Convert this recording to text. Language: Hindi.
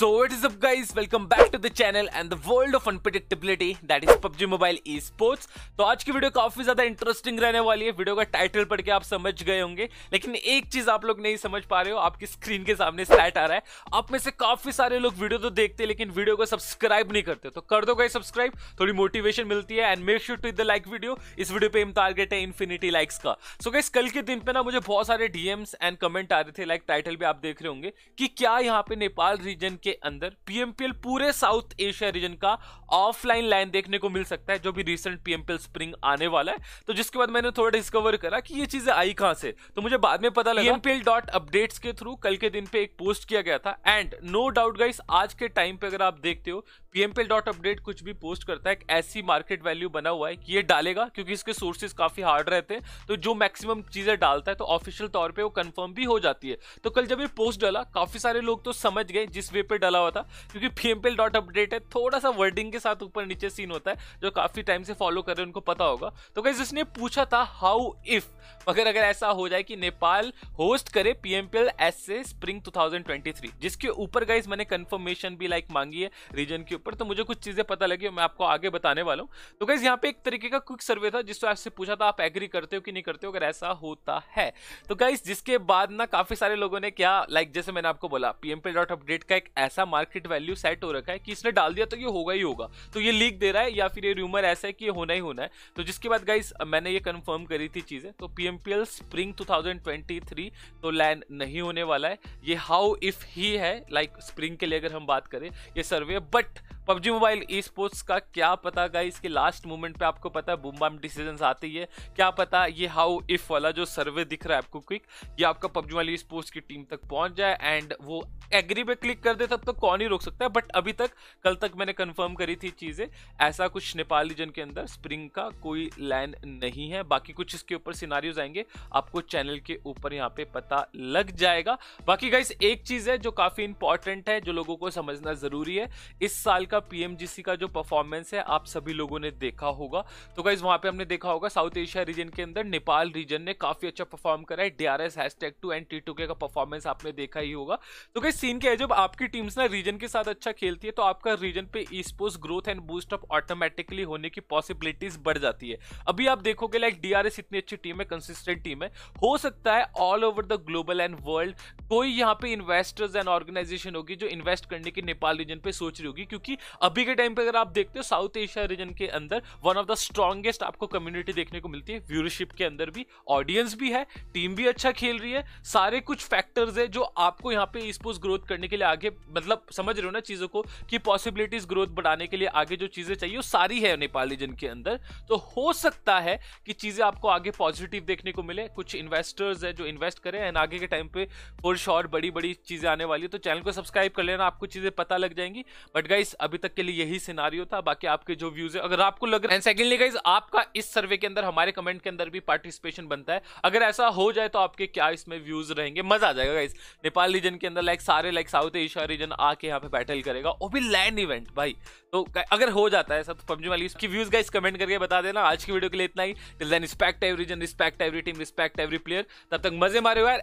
So what is up guys, welcome back to the channel and the world of unpredictability that is PUBG Mobile eSports। तो आज की वीडियो काफी ज्यादा इंटरेस्टिंग रहने वाली है। वीडियो का टाइटल पढ़ के आप समझ गए होंगे, लेकिन एक चीज आप लोग नहीं समझ पा रहे हो, आपकी स्क्रीन के सामने स्टैट आ रहा है। आप में से काफी सारे लोग वीडियो तो देखते हैं लेकिन वीडियो को सब्सक्राइब नहीं करते, तो कर दो गाइस सब्सक्राइब, थोड़ी मोटिवेशन मिलती है। And make sure to hit the like video. इस वीडियो पे एम टारगेट है इन्फिनिटी लाइक्स का। सो गाइस कल के दिन पे ना मुझे बहुत सारे डीएम्स एंड कमेंट आ रहे थे, लाइक टाइटल भी आप देख रहे होंगे कि क्या यहाँ पे नेपाल रीजन के अंदर PMPL पूरे साउथ एशिया रीजन का ऑफलाइन लाइन देखने को मिल सकता है, जो भी रिसेंट PMPL स्प्रिंग आने वाला है। तो जिसके बाद मैंने थोड़ा डिस्कवर करा कि ये चीजें आई कहां से, तो मुझे बाद में पता लगा PMPL.updates के थ्रू कल के दिन पे एक पोस्ट किया गया था। एंड नो डाउट गाइस, आज के टाइम पे अगर आप देखते हो PMPL.update कुछ भी पोस्ट करता है, एक ऐसी मार्केट वैल्यू बना हुआ है कि ये डालेगा, क्योंकि इसके सोर्सेज काफी हार्ड रहते हैं, तो जो मैक्सिमम चीजें डालता है तो ऑफिशियल तौर पे वो कंफर्म भी हो जाती है। तो कल जब ये पोस्ट डाला, काफी सारे लोग तो समझ गए जिस वे पे डाला हुआ था, क्योंकि PMPL.update है, थोड़ा सा वर्डिंग के साथ ऊपर नीचे सीन होता है, जो काफी टाइम से फॉलो कर रहे हैं उनको पता होगा। तो गाइस इसने पूछा था हाउ इफ अगर ऐसा हो जाए कि नेपाल होस्ट करे PMPL SA स्प्रिंग 2023, जिसके ऊपर गाइस मैंने कंफर्मेशन भी लाइक मांगी है रीजन के ऊपर। तो मुझे कुछ चीजें पता लगी, मैं आपको आगे बताने वाला हूं। तो गाइस यहाँ पे एक तरीके का क्विक सर्वे था जिससे आपसे पूछा था आप एग्री करते हो कि नहीं करते हो अगर ऐसा होता है। तो गाइस जिसके बाद ना काफी सारे लोगों ने क्या लाइक जैसे मैंने आपको बोला PMPL.update का एक ऐसा मार्केट वैल्यू सेट हो रखा है कि इसने डाल दिया तो ये होगा ही होगा, तो ये लीक दे रहा है या फिर ये रूमर ऐसा है कि ये होना ही होना है। तो जिसके बाद गाइस मैंने ये कंफर्म करी थी चीजें, तो PMPL स्प्रिंग 2023 तो लैंड नहीं होने वाला है। ये हाउ इफ ही है लाइक स्प्रिंग के लिए अगर हम बात करें ये survey. But PUBG mobile eSports का क्या पता गाइस के लास्ट मोमेंट पे आपको पता है बूम बाम डिसीजंस आते ही है, क्या पता ये हाउ इफ वाला जो सर्वे दिख रहा है आपको क्विक, ये आपका PUBG मोबाइल eSports की टीम तक पहुंच जाए एंड वो एग्री पे क्लिक कर दे, तब तक कौन ही रोक सकता है। बट अभी तक कल तक मैंने कंफर्म करी थी चीजें, ऐसा कुछ नेपाल रीजन के अंदर स्प्रिंग का कोई लैंड नहीं है। बाकी कुछ इसके ऊपर सिनारियोज आएंगे, आपको चैनल के ऊपर यहाँ पे पता लग जाएगा। बाकी गाइस एक चीज है जो काफी इंपॉर्टेंट है, जो लोगों को समझना जरूरी है, इस साल का PMGC का जो परफॉर्मेंस है आप सभी लोगों ने देखा होगा। तो गाइस वहां पे हमने देखा होगा साउथ एशिया रीजन के अंदर नेपाल रीजन ने काफी अच्छा परफॉर्म करा है। DRS #2NT2 का परफॉर्मेंस आपने देखा ही होगा। तो गाइस सीन क्या है, जब आपकी टीम्स ना रीजन के साथ अच्छा खेलती है तो आपका रीजन पे esports growth and boost up automatically होने की पॉसिबिलिटीज बढ़ जाती है। अभी आप देखोगे लाइक DRS इतनी अच्छी टीम है, कंसिस्टेंट टीम है, हो सकता है all over the global and world कोई यहाँ पे इन्वेस्टर्स एंड ऑर्गेनाइजेशन होगी जो इन्वेस्ट करने की नेपाल रीजन पे सोच रही होगी, क्योंकि अभी के टाइम पे अगर आप देखते हो साउथ एशिया रीजन के अंदर वन ऑफ द स्ट्रॉन्गेस्ट आपको कम्युनिटी देखने को मिलती है, व्यूअरशिप के अंदर भी, ऑडियंस भी है, टीम भी अच्छा खेल रही है, सारे कुछ फैक्टर्स है जो आपको यहाँ पे esports ग्रोथ करने के लिए आगे, मतलब समझ रहे हो ना चीजों को, कि पॉसिबिलिटीज ग्रोथ बढ़ाने के लिए आगे जो चीजें चाहिए वो सारी है नेपाल रीजन के अंदर। तो हो सकता है कि चीजें आपको आगे पॉजिटिव देखने को मिले, कुछ इन्वेस्टर्स है जो इन्वेस्ट करें एंड आगे के टाइम पे फॉर श्योर बड़ी बड़ी चीजें आने वाली है। तो चैनल को सब्सक्राइब कर लेना, आपको चीजें पता लग जाएंगी। बट गाइस अभी तक के लिए यही सिनारियो था, बाकी आपके जो व्यूज है अगर आपको लग रहा है। एंड सेकंडली गाइस आपका इस सर्वे के अंदर हमारे कमेंट के अंदर भी पार्टिसिपेशन बनता है, अगर ऐसा हो जाए तो आपके क्या इसमें व्यूज रहेंगे, मजा आ जाएगा गाइस। नेपाल रीजन के अंदर लाइक सारे लाइक साउथ एशिया रीजन आके यहाँ पे बैटल करेगा, वो भी लैंड इवेंट भाई। तो अगर हो जाता है सब PUBG वाली इसकी व्यूज गाइस कमेंट करके बता देना। आज की वीडियो के लिए इतना ही। Till then respect every region, respect every team, respect every player. तब तक मजे मारे यार।